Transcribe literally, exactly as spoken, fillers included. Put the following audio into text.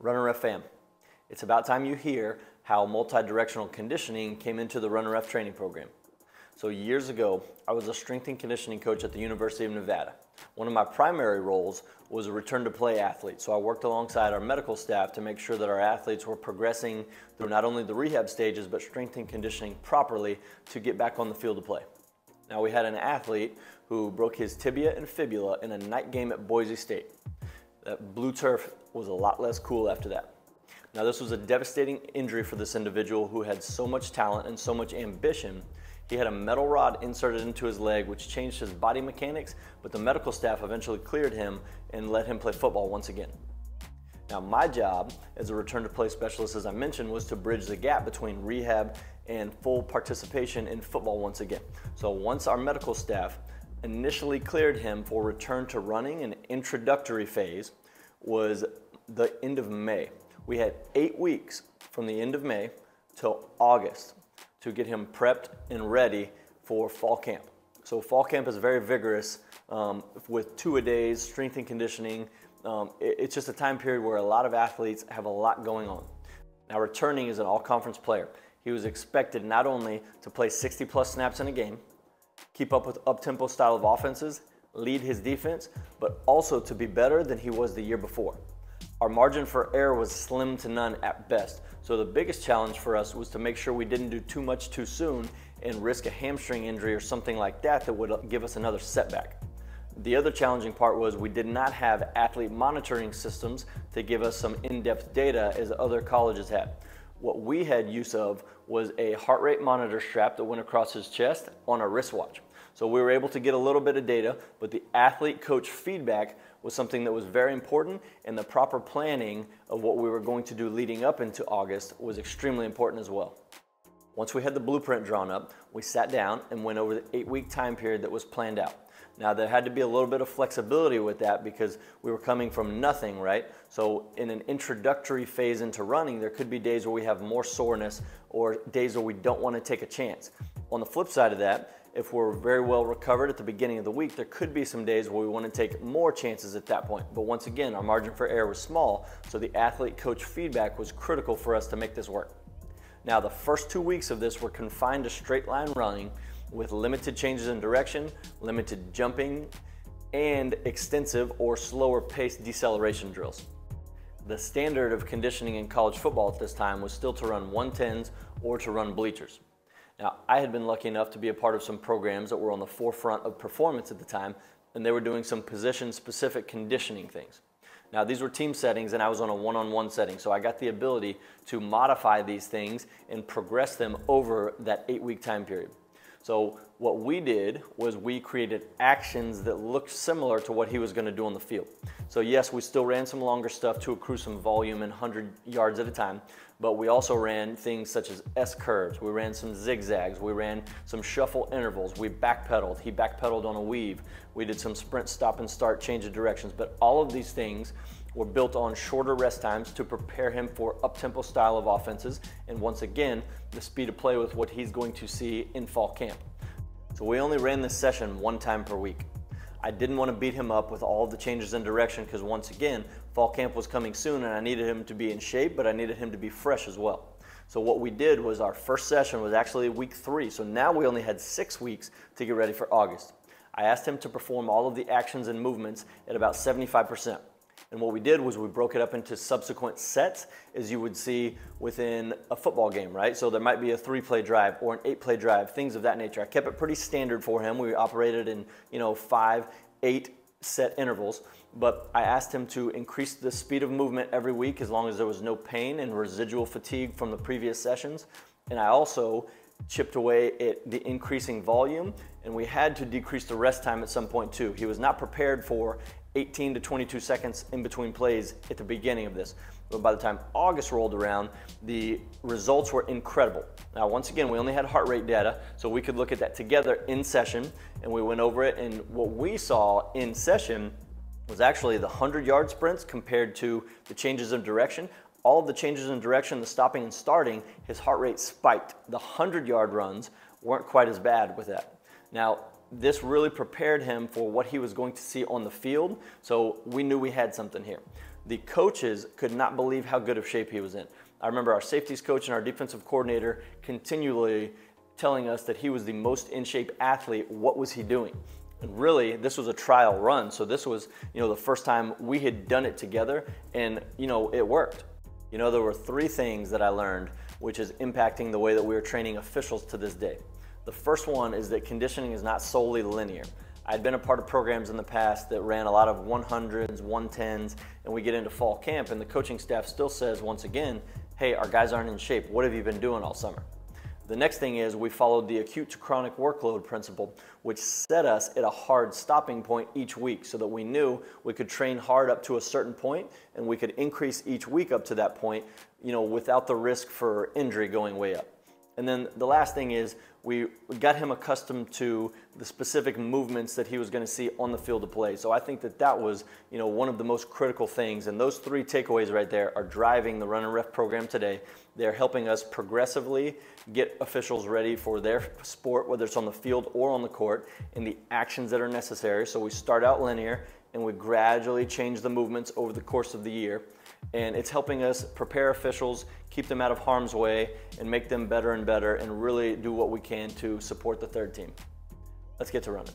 Runnin' Ref Fam. It's about time you hear how multi-directional conditioning came into the Runnin' Ref training program. So years ago, I was a strength and conditioning coach at the University of Nevada. One of my primary roles was a return to play athlete. So I worked alongside our medical staff to make sure that our athletes were progressing through not only the rehab stages, but strength and conditioning properly to get back on the field to play. Now, we had an athlete who broke his tibia and fibula in a night game at Boise State. That blue turf was a lot less cool after that. Now, this was a devastating injury for this individual who had so much talent and so much ambition. He had a metal rod inserted into his leg, which changed his body mechanics, but the medical staff eventually cleared him and let him play football once again. Now, my job as a return to play specialist, as I mentioned, was to bridge the gap between rehab and full participation in football once again. So once our medical staff initially cleared him for return to running, an introductory phase was the end of May. We had eight weeks from the end of May till August to get him prepped and ready for fall camp. So fall camp is very vigorous um, with two-a-days, strength and conditioning. Um, it, it's just a time period where a lot of athletes have a lot going on. Now, returning is an all-conference player. He was expected not only to play sixty plus snaps in a game, keep up with up-tempo style of offenses, lead his defense, but also to be better than he was the year before. Our margin for error was slim to none at best. So the biggest challenge for us was to make sure we didn't do too much too soon and risk a hamstring injury or something like that that would give us another setback. The other challenging part was we did not have athlete monitoring systems to give us some in-depth data as other colleges had. What we had use of was a heart rate monitor strap that went across his chest on a wristwatch. So we were able to get a little bit of data, but the athlete coach feedback was something that was very important, and the proper planning of what we were going to do leading up into August was extremely important as well. Once we had the blueprint drawn up, we sat down and went over the eight-week time period that was planned out. Now, there had to be a little bit of flexibility with that because we were coming from nothing, right? So in an introductory phase into running, there could be days where we have more soreness or days where we don't want to take a chance. On the flip side of that, if we're very well recovered at the beginning of the week, there could be some days where we want to take more chances at that point. But once again, our margin for error was small, so the athlete coach feedback was critical for us to make this work. Now, the first two weeks of this were confined to straight line running with limited changes in direction, limited jumping, and extensive or slower pace deceleration drills. The standard of conditioning in college football at this time was still to run one tens or to run bleachers. Now, I had been lucky enough to be a part of some programs that were on the forefront of performance at the time, and they were doing some position-specific conditioning things. Now, these were team settings, and I was on a one-on-one setting, so I got the ability to modify these things and progress them over that eight-week time period. So what we did was we created actions that looked similar to what he was going to do on the field. So yes, we still ran some longer stuff to accrue some volume and one hundred yards at a time, but we also ran things such as S-curves, we ran some zigzags, we ran some shuffle intervals, we backpedaled, he backpedaled on a weave, we did some sprint stop and start, change of directions, but all of these things were built on shorter rest times to prepare him for up-tempo style of offenses, and once again, the speed of play with what he's going to see in fall camp. So we only ran this session one time per week. I didn't want to beat him up with all the changes in direction because once again, fall camp was coming soon and I needed him to be in shape, but I needed him to be fresh as well. So what we did was our first session was actually week three, so now we only had six weeks to get ready for August. I asked him to perform all of the actions and movements at about seventy-five percent. And what we did was we broke it up into subsequent sets, as you would see within a football game, right? So there might be a three-play drive or an eight-play drive, things of that nature. I kept it pretty standard for him. We operated in, you know, five, eight set intervals. But I asked him to increase the speed of movement every week as long as there was no pain and residual fatigue from the previous sessions. And I also chipped away at the increasing volume, and we had to decrease the rest time at some point too. He was not prepared for eighteen to twenty-two seconds in between plays at the beginning of this. But by the time August rolled around, the results were incredible. Now, once again, we only had heart rate data, so we could look at that together in session, and we went over it, and what we saw in session was actually the one hundred yard sprints compared to the changes of direction. All of the changes in direction, the stopping and starting, his heart rate spiked. The one hundred yard runs weren't quite as bad with that. Now, this really prepared him for what he was going to see on the field, so we knew we had something here. the coaches could not believe how good of shape he was in. I remember our safeties coach and our defensive coordinator continually telling us that he was the most in shape athlete. What was he doing? And really, this was a trial run. So this was, you know, the first time we had done it together, and, you know, it worked. You know, there were three things that I learned, which is impacting the way that we are training officials to this day. The first one is that conditioning is not solely linear. I'd been a part of programs in the past that ran a lot of one hundreds, one tens, and we get into fall camp and the coaching staff still says, once again, hey, our guys aren't in shape. What have you been doing all summer? The next thing is we followed the acute to chronic workload principle, which set us at a hard stopping point each week so that we knew we could train hard up to a certain point and we could increase each week up to that point, you know, without the risk for injury going way up. And then the last thing is we got him accustomed to the specific movements that he was going to see on the field of play. So I think that that was, you know, one of the most critical things. And those three takeaways right there are driving the Runnin' Ref program today. They're helping us progressively get officials ready for their sport, whether it's on the field or on the court, and the actions that are necessary. So we start out linear and we gradually change the movements over the course of the year. And it's helping us prepare officials, keep them out of harm's way, and make them better and better, and really do what we can to support the third team. Let's get to running.